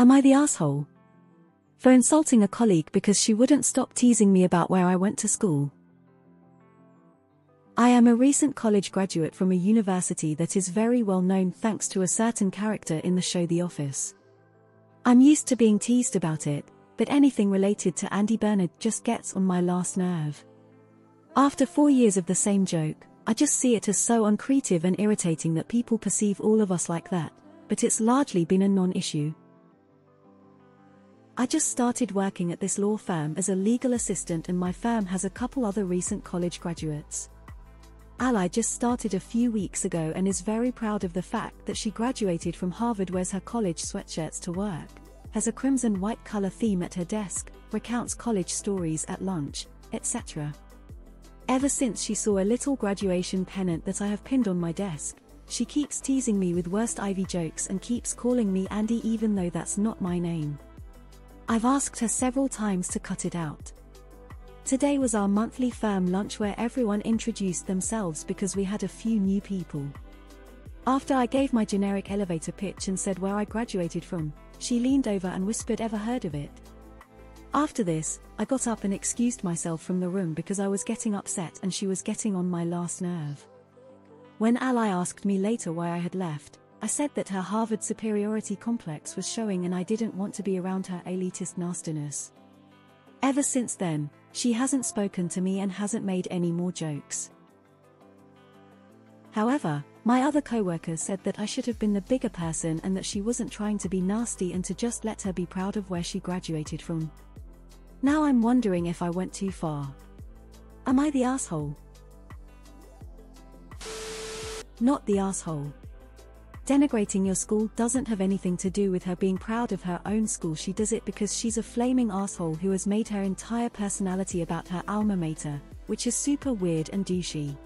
Am I the asshole for insulting a colleague because she wouldn't stop teasing me about where I went to school? I am a recent college graduate from a university that is very well known thanks to a certain character in the show The Office. I'm used to being teased about it, but anything related to Andy Bernard just gets on my last nerve. After 4 years of the same joke, I just see it as so uncreative and irritating that people perceive all of us like that, but it's largely been a non-issue. I just started working at this law firm as a legal assistant, and my firm has a couple other recent college graduates. Ally just started a few weeks ago and is very proud of the fact that she graduated from Harvard, wears her college sweatshirts to work, has a crimson white color theme at her desk, recounts college stories at lunch, etc. Ever since she saw a little graduation pennant that I have pinned on my desk, she keeps teasing me with worst Ivy jokes and keeps calling me Andy even though that's not my name. I've asked her several times to cut it out. Today was our monthly firm lunch where everyone introduced themselves because we had a few new people. After I gave my generic elevator pitch and said where I graduated from, she leaned over and whispered, "Ever heard of it?" After this, I got up and excused myself from the room because I was getting upset and she was getting on my last nerve. When Ally asked me later why I had left, I said that her Harvard superiority complex was showing and I didn't want to be around her elitist nastiness. Ever since then, she hasn't spoken to me and hasn't made any more jokes. However, my other co-worker said that I should have been the bigger person and that she wasn't trying to be nasty and to just let her be proud of where she graduated from. Now I'm wondering if I went too far. Am I the asshole? Not the asshole. Denigrating your school doesn't have anything to do with her being proud of her own school. She does it because she's a flaming asshole who has made her entire personality about her alma mater, which is super weird and douchey.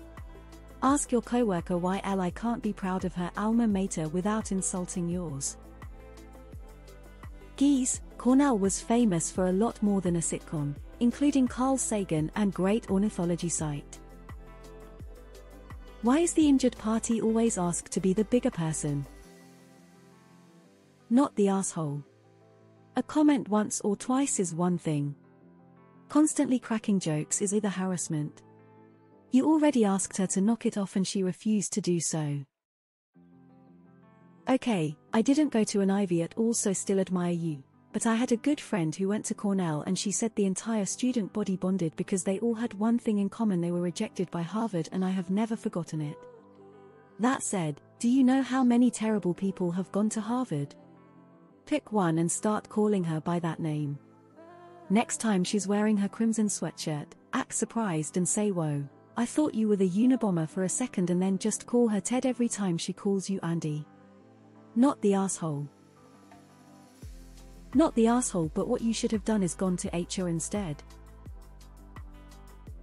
Ask your coworker why Ally can't be proud of her alma mater without insulting yours. Geez, Cornell was famous for a lot more than a sitcom, including Carl Sagan and great ornithology site. Why is the injured party always asked to be the bigger person? Not the asshole. A comment once or twice is one thing. Constantly cracking jokes is either harassment. You already asked her to knock it off and she refused to do so. Okay, I didn't go to an Ivy at all, so still admire you, but I had a good friend who went to Cornell and she said the entire student body bonded because they all had one thing in common: they were rejected by Harvard, and I have never forgotten it. That said, do you know how many terrible people have gone to Harvard? Pick one and start calling her by that name. Next time she's wearing her crimson sweatshirt, act surprised and say, "Whoa, I thought you were the Unabomber for a second," and then just call her Ted every time she calls you Andy. Not the asshole. Not the asshole, but what you should have done is gone to HR instead.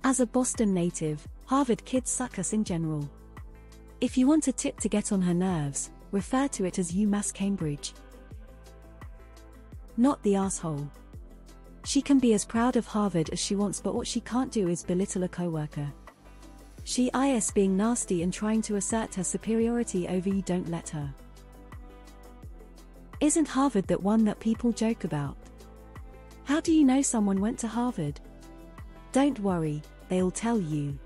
As a Boston native, Harvard kids suck us in general. If you want a tip to get on her nerves, refer to it as UMass Cambridge. Not the asshole. She can be as proud of Harvard as she wants, but what she can't do is belittle a coworker. She is being nasty and trying to assert her superiority over you. Don't let her. Isn't Harvard that one that people joke about? How do you know someone went to Harvard? Don't worry, they'll tell you.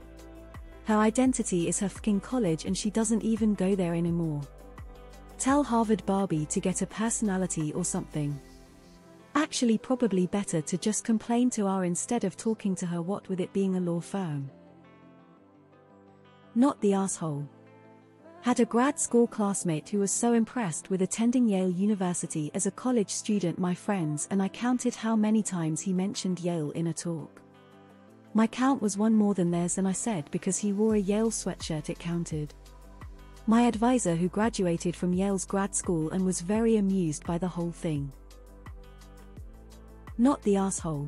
Her identity is her fucking college and she doesn't even go there anymore. Tell Harvard Barbie to get a personality or something. Actually, probably better to just complain to her instead of talking to her, what with it being a law firm. Not the asshole. Had a grad school classmate who was so impressed with attending Yale University as a college student, my friends and I counted how many times he mentioned Yale in a talk. My count was one more than theirs, and I said because he wore a Yale sweatshirt it counted. My advisor, who graduated from Yale's grad school and was very amused by the whole thing. Not the asshole.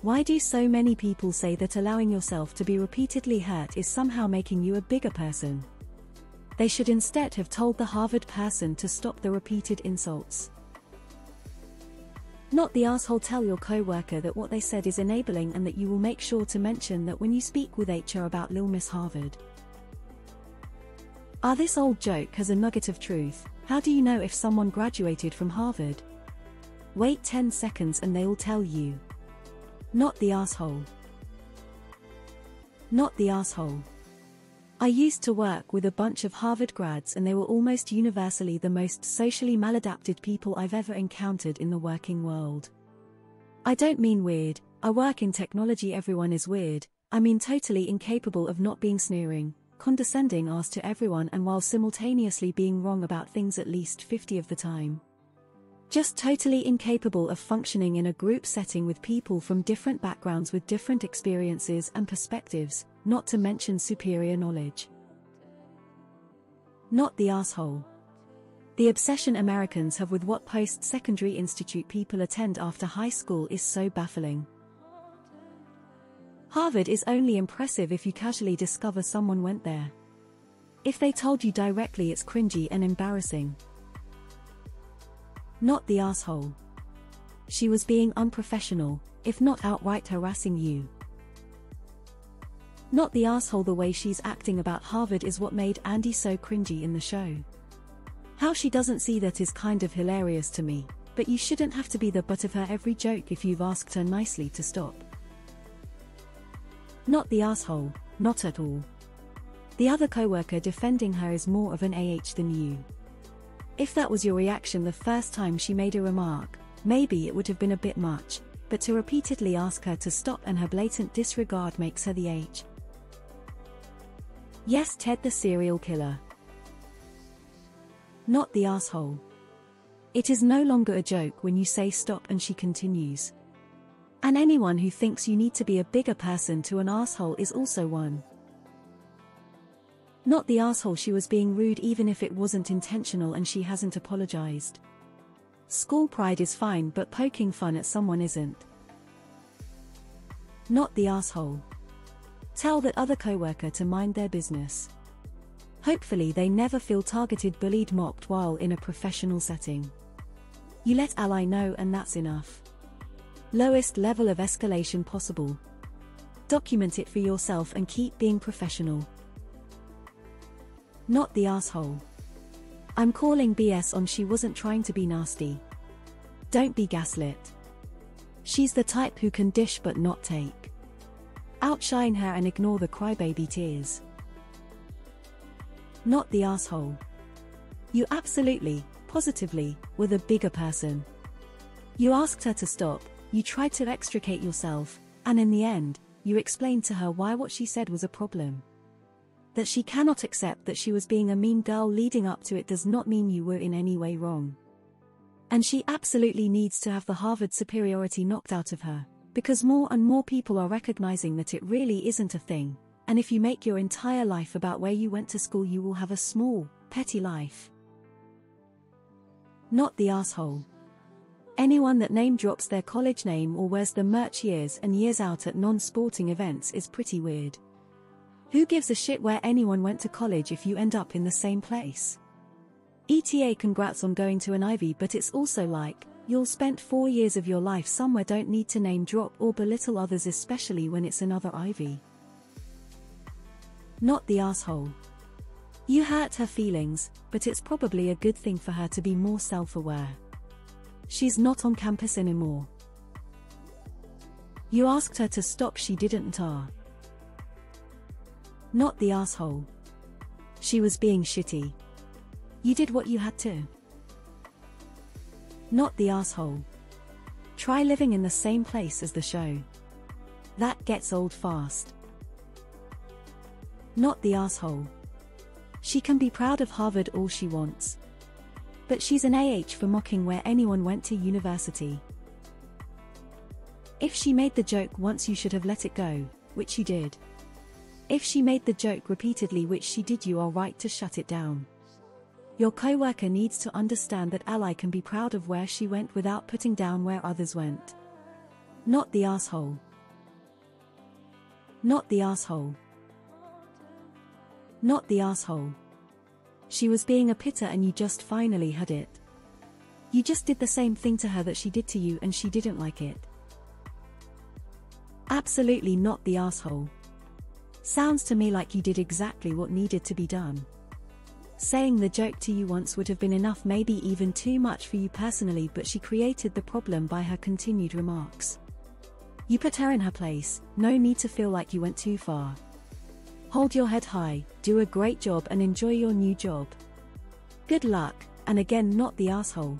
Why do so many people say that allowing yourself to be repeatedly hurt is somehow making you a bigger person? They should instead have told the Harvard person to stop the repeated insults. Not the asshole. Tell your co-worker that what they said is enabling and that you will make sure to mention that when you speak with HR about Lil Miss Harvard. This old joke has a nugget of truth. How do you know if someone graduated from Harvard? Wait 10 seconds and they'll tell you. Not the asshole. Not the asshole. I used to work with a bunch of Harvard grads and they were almost universally the most socially maladapted people I've ever encountered in the working world. I don't mean weird, I work in technology, everyone is weird, I mean totally incapable of not being sneering, condescending ass to everyone, and while simultaneously being wrong about things at least 50 of the time. Just totally incapable of functioning in a group setting with people from different backgrounds with different experiences and perspectives, not to mention superior knowledge. Not the asshole. The obsession Americans have with what post-secondary institute people attend after high school is so baffling. Harvard is only impressive if you casually discover someone went there. If they told you directly, it's cringy and embarrassing. Not the asshole. She was being unprofessional, if not outright harassing you. Not the asshole. The way she's acting about Harvard is what made Andy so cringy in the show. How she doesn't see that is kind of hilarious to me, but you shouldn't have to be the butt of her every joke if you've asked her nicely to stop. Not the asshole, not at all. The other coworker defending her is more of an AH than you. If that was your reaction the first time she made a remark, maybe it would have been a bit much, but to repeatedly ask her to stop and her blatant disregard makes her the AH. Yes, Ted the serial killer. Not the asshole. It is no longer a joke when you say stop and she continues. And anyone who thinks you need to be a bigger person to an asshole is also one. Not the asshole. She was being rude even if it wasn't intentional and she hasn't apologized. School pride is fine, but poking fun at someone isn't. Not the asshole. Tell that other coworker to mind their business. Hopefully they never feel targeted, bullied, mocked while in a professional setting. You let ally know and that's enough. Lowest level of escalation possible. Document it for yourself and keep being professional. Not the asshole. I'm calling BS on she wasn't trying to be nasty. Don't be gaslit. She's the type who can dish but not take. Outshine her and ignore the crybaby tears. Not the asshole. You absolutely, positively, were the bigger person. You asked her to stop, you tried to extricate yourself, and in the end, you explained to her why what she said was a problem. That she cannot accept that she was being a mean girl leading up to it does not mean you were in any way wrong. And she absolutely needs to have the Harvard superiority knocked out of her, because more and more people are recognizing that it really isn't a thing. And if you make your entire life about where you went to school, you will have a small, petty life. Not the asshole. Anyone that name drops their college name or wears the merch years and years out at non-sporting events is pretty weird. Who gives a shit where anyone went to college if you end up in the same place? ETA, congrats on going to an Ivy, but it's also like, you'll spend 4 years of your life somewhere. Don't need to name drop or belittle others, especially when it's another Ivy. Not the asshole. You hurt her feelings, but it's probably a good thing for her to be more self-aware. She's not on campus anymore. You asked her to stop, she didn't. Not the asshole. She was being shitty. You did what you had to. Not the asshole. Try living in the same place as the show. That gets old fast. Not the asshole. She can be proud of Harvard all she wants. But she's an AH for mocking where anyone went to university. If she made the joke once, you should have let it go, which you did. If she made the joke repeatedly, which she did, you are right to shut it down. Your coworker needs to understand that ally can be proud of where she went without putting down where others went. Not the asshole. Not the asshole. Not the asshole. She was being a pitter and you just finally had it. You just did the same thing to her that she did to you and she didn't like it. Absolutely not the asshole. Sounds to me like you did exactly what needed to be done. Saying the joke to you once would have been enough, maybe even too much for you personally, but she created the problem by her continued remarks. You put her in her place, no need to feel like you went too far. Hold your head high, do a great job and enjoy your new job. Good luck, and again, not the asshole.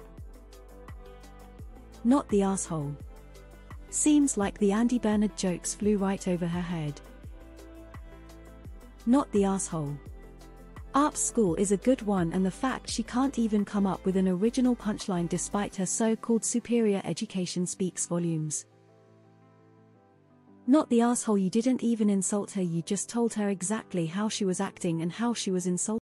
Not the asshole. Seems like the Andy Bernard jokes flew right over her head. Not the asshole. Arp's school is a good one, and the fact she can't even come up with an original punchline despite her so-called superior education speaks volumes. Not the asshole. You didn't even insult her, you just told her exactly how she was acting and how she was insulted.